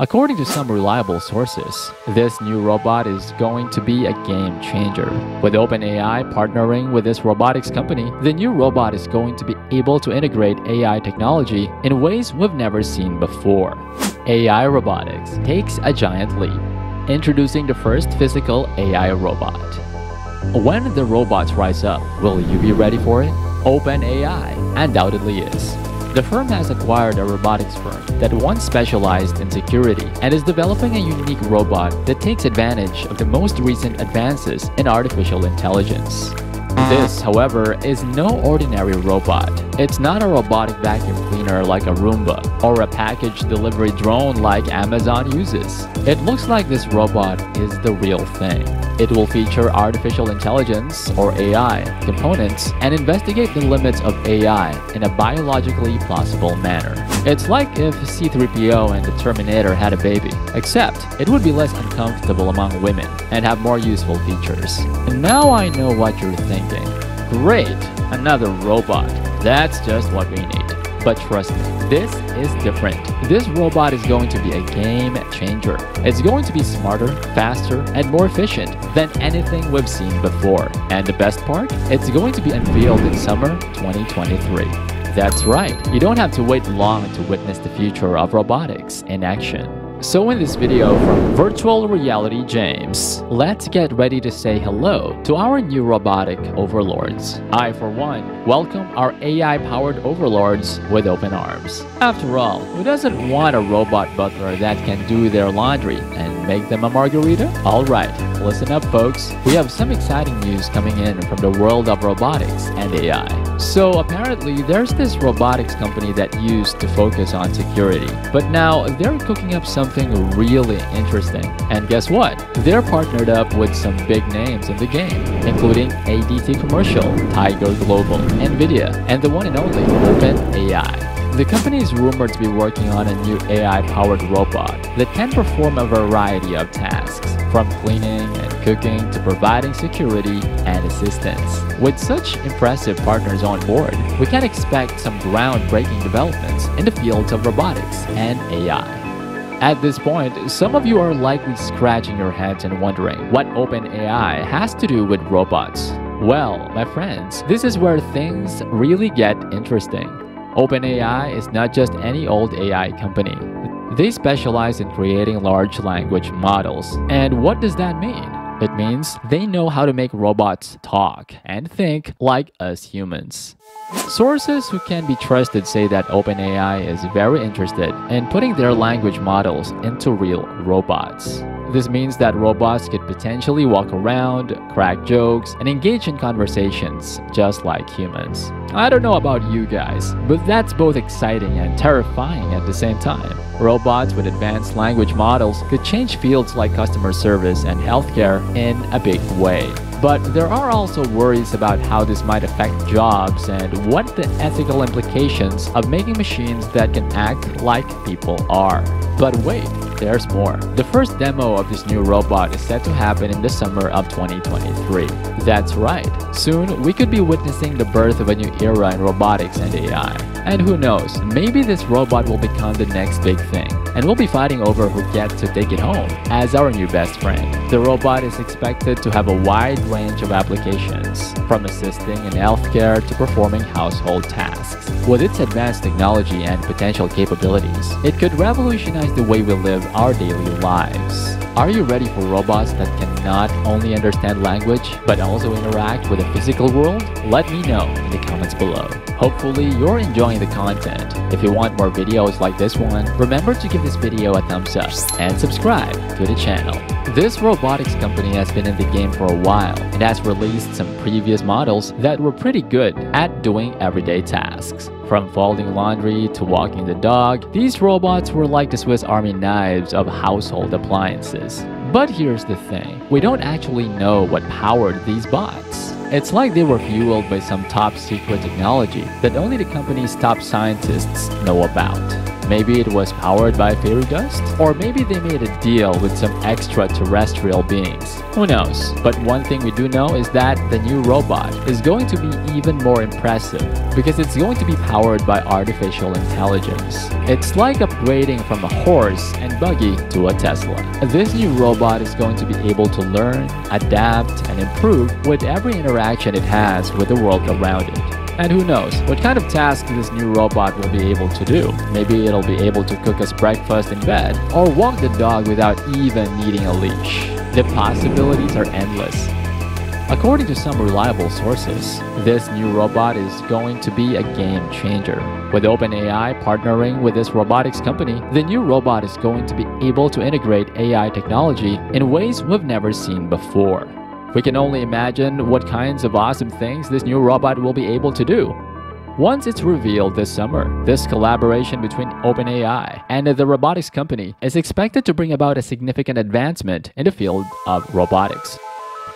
According to some reliable sources, this new robot is going to be a game changer. With OpenAI partnering with this robotics company, the new robot is going to be able to integrate AI technology in ways we've never seen before. AI robotics takes a giant leap, introducing the first physical AI robot. When the robots rise up, will you be ready for it? OpenAI undoubtedly is. The firm has acquired a robotics firm that once specialized in security and is developing a unique robot that takes advantage of the most recent advances in artificial intelligence. This, however, is no ordinary robot. It's not a robotic vacuum cleaner like a Roomba or a package delivery drone like Amazon uses. It looks like this robot is the real thing. It will feature artificial intelligence, or AI, components and investigate the limits of AI in a biologically plausible manner. It's like if C-3PO and the Terminator had a baby, except it would be less uncomfortable among women and have more useful features. And now I know what you're thinking. Great, another robot. That's just what we need. But trust me, this is different. This robot is going to be a game changer. It's going to be smarter, faster, and more efficient than anything we've seen before. And the best part? It's going to be unveiled in summer 2023. That's right, you don't have to wait long to witness the future of robotics in action. So in this video from Virtual Reality James, let's get ready to say hello to our new robotic overlords. I, for one, welcome our AI-powered overlords with open arms. After all, who doesn't want a robot butler that can do their laundry and make them a margarita? Alright, listen up folks, we have some exciting news coming in from the world of robotics and AI. So apparently there's this robotics company that used to focus on security, but now they're cooking up something really interesting. And guess what? They're partnered up with some big names in the game, including ADT Commercial, Tiger Global, NVIDIA, and the one and only OpenAI. The company is rumored to be working on a new AI-powered robot that can perform a variety of tasks, from cleaning and cooking to providing security and assistance. With such impressive partners on board, we can expect some groundbreaking developments in the fields of robotics and AI. At this point, some of you are likely scratching your heads and wondering what OpenAI has to do with robots. Well, my friends, this is where things really get interesting. OpenAI is not just any old AI company. They specialize in creating large language models. And what does that mean? It means they know how to make robots talk and think like us humans. Sources who can be trusted say that OpenAI is very interested in putting their language models into real robots. This means that robots could potentially walk around, crack jokes, and engage in conversations just like humans. I don't know about you guys, but that's both exciting and terrifying at the same time. Robots with advanced language models could change fields like customer service and healthcare in a big way. But there are also worries about how this might affect jobs and what the ethical implications of making machines that can act like people are. But wait, there's more. The first demo of this new robot is set to happen in the summer of 2023. That's right. Soon, we could be witnessing the birth of a new era in robotics and AI. And who knows, maybe this robot will become the next big thing, and we'll be fighting over who gets to take it home as our new best friend. The robot is expected to have a wide range of applications, from assisting in healthcare to performing household tasks. With its advanced technology and potential capabilities, it could revolutionize the way we live our daily lives. Are you ready for robots that can not only understand language, but also interact with the physical world? Let me know in the comments below. Hopefully, you're enjoying the content. If you want more videos like this one, remember to give this video a thumbs up and subscribe to the channel. This robotics company has been in the game for a while and has released some previous models that were pretty good at doing everyday tasks. From folding laundry to walking the dog, these robots were like the Swiss Army knives of household appliances. But here's the thing, we don't actually know what powered these bots. It's like they were fueled by some top secret technology that only the company's top scientists know about. Maybe it was powered by fairy dust? Or maybe they made a deal with some extraterrestrial beings. Who knows? But one thing we do know is that the new robot is going to be even more impressive because it's going to be powered by artificial intelligence. It's like upgrading from a horse and buggy to a Tesla. This new robot is going to be able to learn, adapt, and improve with every interaction it has with the world around it. And who knows what kind of task this new robot will be able to do. Maybe it'll be able to cook us breakfast in bed or walk the dog without even needing a leash. The possibilities are endless. According to some reliable sources, this new robot is going to be a game changer. With OpenAI partnering with this robotics company, the new robot is going to be able to integrate AI technology in ways we've never seen before. We can only imagine what kinds of awesome things this new robot will be able to do. Once it's revealed this summer, this collaboration between OpenAI and the robotics company is expected to bring about a significant advancement in the field of robotics,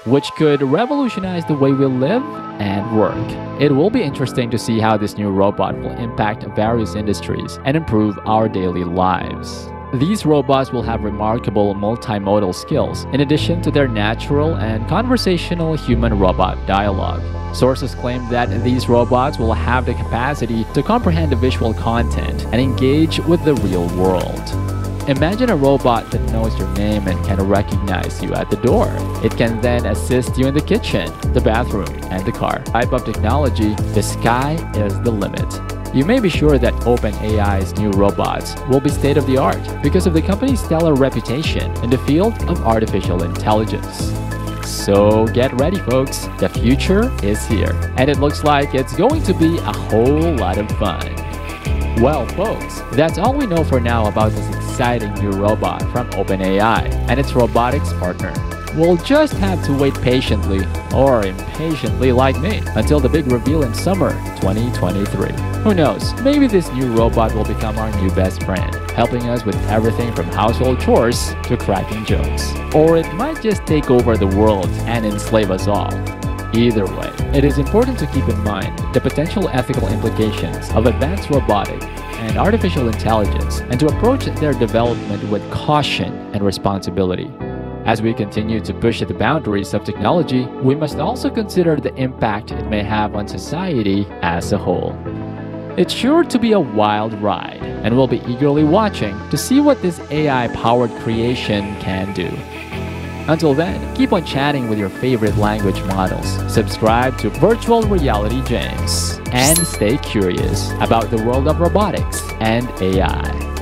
which could revolutionize the way we live and work. It will be interesting to see how this new robot will impact various industries and improve our daily lives. These robots will have remarkable multimodal skills in addition to their natural and conversational human-robot dialogue. Sources claim that these robots will have the capacity to comprehend the visual content and engage with the real world. Imagine a robot that knows your name and can recognize you at the door. It can then assist you in the kitchen, the bathroom, and the car. Type of technology, the sky is the limit. You may be sure that OpenAI's new robots will be state-of-the-art because of the company's stellar reputation in the field of artificial intelligence. So get ready, folks. The future is here, and it looks like it's going to be a whole lot of fun. Well, folks, that's all we know for now about this exciting new robot from OpenAI and its robotics partner. We'll just have to wait patiently, or impatiently like me, until the big reveal in summer 2023. Who knows, maybe this new robot will become our new best friend, helping us with everything from household chores to cracking jokes. Or it might just take over the world and enslave us all. Either way, it is important to keep in mind the potential ethical implications of advanced robotics and artificial intelligence, and to approach their development with caution and responsibility. As we continue to push the boundaries of technology, we must also consider the impact it may have on society as a whole. It's sure to be a wild ride, and we'll be eagerly watching to see what this AI-powered creation can do. Until then, keep on chatting with your favorite language models, subscribe to Virtual Reality James, and stay curious about the world of robotics and AI.